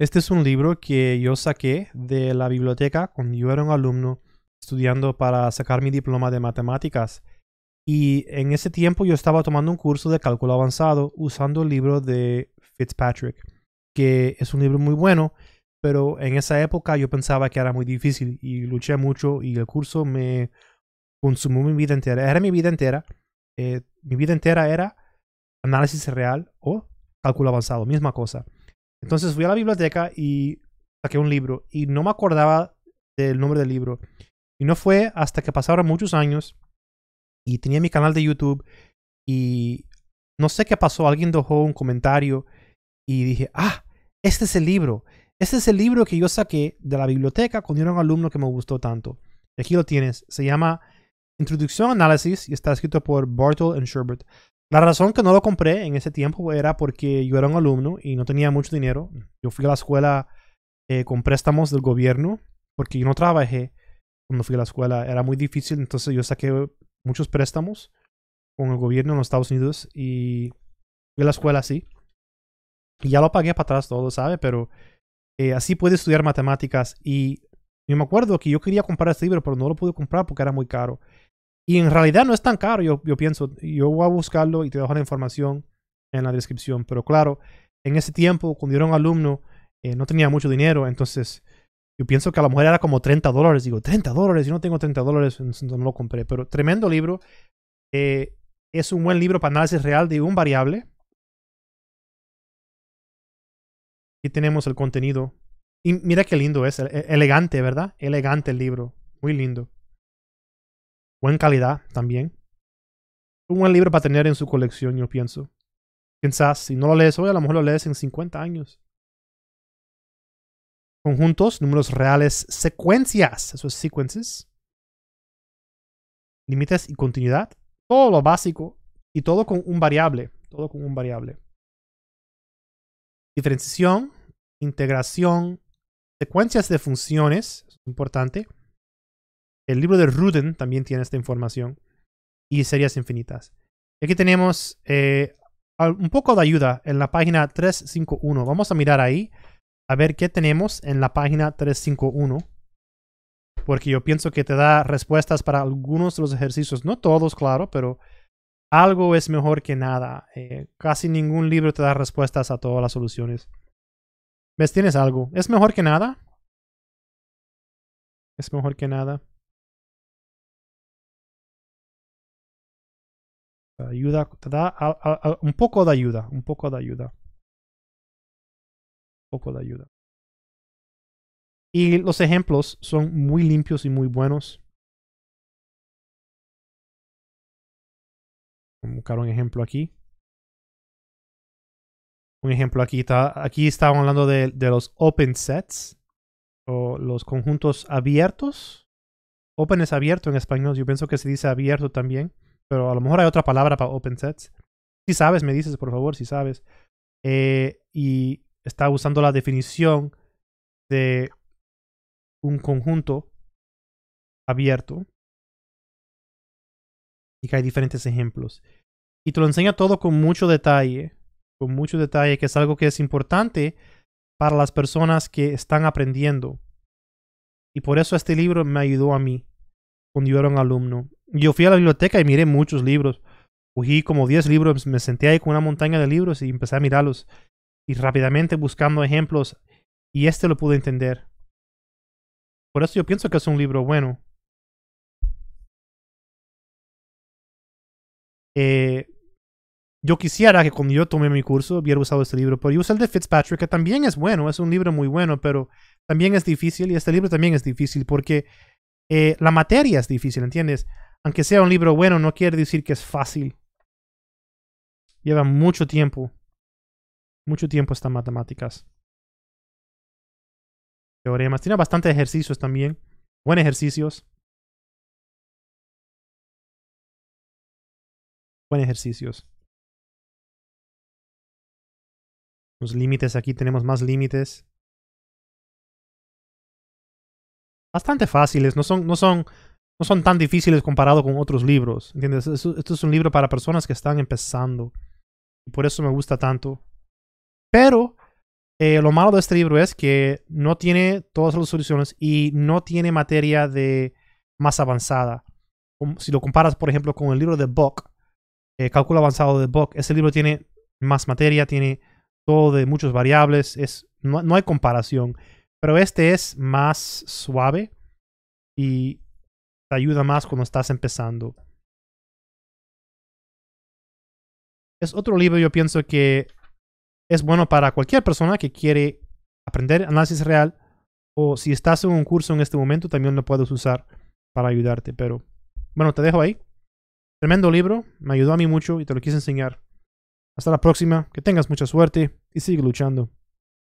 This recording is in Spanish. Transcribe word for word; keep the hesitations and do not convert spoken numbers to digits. Este es un libro que yo saqué de la biblioteca cuando yo era un alumno estudiando para sacar mi diploma de matemáticas. Y en ese tiempo yo estaba tomando un curso de cálculo avanzado usando el libro de Fitzpatrick, que es un libro muy bueno, pero en esa época yo pensaba que era muy difícil y luché mucho y el curso me consumió mi vida entera. Era mi vida entera. Eh, mi vida entera era análisis real o cálculo avanzado, misma cosa. Entonces fui a la biblioteca y saqué un libro y no me acordaba del nombre del libro. Y no fue hasta que pasaron muchos años y tenía mi canal de YouTube y no sé qué pasó. Alguien dejó un comentario y dije, ah, este es el libro. Este es el libro que yo saqué de la biblioteca cuando era un alumno que me gustó tanto. Y aquí lo tienes. Se llama Introducción al análisis y está escrito por Bartle y Sherbert. La razón que no lo compré en ese tiempo era porque yo era un alumno y no tenía mucho dinero. Yo fui a la escuela eh, con préstamos del gobierno porque yo no trabajé cuando fui a la escuela. Era muy difícil, entonces yo saqué muchos préstamos con el gobierno en los Estados Unidos y fui a la escuela así. Y ya lo pagué para atrás todo, ¿sabe? Pero eh, así pude estudiar matemáticas y yo me acuerdo que yo quería comprar este libro, pero no lo pude comprar porque era muy caro. Y en realidad no es tan caro, yo, yo pienso. Yo voy a buscarlo y te dejo la información en la descripción. Pero claro, en ese tiempo, cuando yo era un alumno, eh, no tenía mucho dinero. Entonces, yo pienso que a lo mejor era como treinta dólares. Digo, treinta dólares, yo no tengo treinta dólares, entonces no lo compré. Pero tremendo libro. Eh, es un buen libro para análisis real de un variable. Aquí tenemos el contenido. Y mira qué lindo es. Elegante, ¿verdad? Elegante el libro. Muy lindo. Buena calidad también. Un buen libro para tener en su colección, yo pienso. Quizás si no lo lees hoy, a lo mejor lo lees en cincuenta años. Conjuntos, números reales, secuencias. Eso es sequences. Límites y continuidad. Todo lo básico. Y todo con un variable. Todo con un variable. Diferenciación, integración, secuencias de funciones. Eso es importante. El libro de Rudin también tiene esta información. Y series infinitas. Aquí tenemos eh, un poco de ayuda en la página trescientos cincuenta y uno. Vamos a mirar ahí. A ver qué tenemos en la página trescientos cincuenta y uno. Porque yo pienso que te da respuestas para algunos de los ejercicios. No todos, claro, pero algo es mejor que nada. Eh, casi ningún libro te da respuestas a todas las soluciones. ¿Ves? Tienes algo. ¿Es mejor que nada? Es mejor que nada. Ayuda, te da a, a, a, un poco de ayuda, un poco de ayuda. Un poco de ayuda. Y los ejemplos son muy limpios y muy buenos. Voy a buscar un ejemplo aquí. Un ejemplo aquí está. Aquí estamos hablando de, de los open sets o los conjuntos abiertos. Open es abierto en español. Yo pienso que se dice abierto también. Pero a lo mejor hay otra palabra para open sets. Si sabes, me dices, por favor, si sabes. Eh, y está usando la definición de un conjunto abierto. Y que hay diferentes ejemplos. Y te lo enseña todo con mucho detalle. Con mucho detalle, que es algo que es importante para las personas que están aprendiendo. Y por eso este libro me ayudó a mí cuando yo era un alumno. Yo fui a la biblioteca y miré muchos libros. Cogí como diez libros, me senté ahí con una montaña de libros y empecé a mirarlos. Y rápidamente buscando ejemplos. Y este lo pude entender. Por eso yo pienso que es un libro bueno. Eh, yo quisiera que cuando yo tomé mi curso hubiera usado este libro. Pero yo usé el de Fitzpatrick, que también es bueno. Es un libro muy bueno, pero también es difícil. Y este libro también es difícil porque eh, la materia es difícil, ¿entiendes? Aunque sea un libro bueno, no quiere decir que es fácil. Lleva mucho tiempo. Mucho tiempo estas matemáticas. Teoremas. Tiene bastantes ejercicios también. Buenos ejercicios. Buenos ejercicios. Los límites. Aquí tenemos más límites. Bastante fáciles. No son... No son No son tan difíciles comparado con otros libros, ¿entiendes? Esto es un libro para personas que están empezando. Y por eso me gusta tanto. Pero Eh, lo malo de este libro es que no tiene todas las soluciones y no tiene materia de más avanzada. Si lo comparas, por ejemplo, con el libro de Buck, eh, Cálculo Avanzado de Buck, ese libro tiene más materia, tiene todo de muchas variables, es, no, no hay comparación. Pero este es más suave y te ayuda más cuando estás empezando. Es otro libro, yo pienso que es bueno para cualquier persona que quiere aprender análisis real, o si estás en un curso en este momento también lo puedes usar para ayudarte. Pero bueno, te dejo ahí. Tremendo libro, me ayudó a mí mucho y te lo quise enseñar. Hasta la próxima, que tengas mucha suerte y sigue luchando.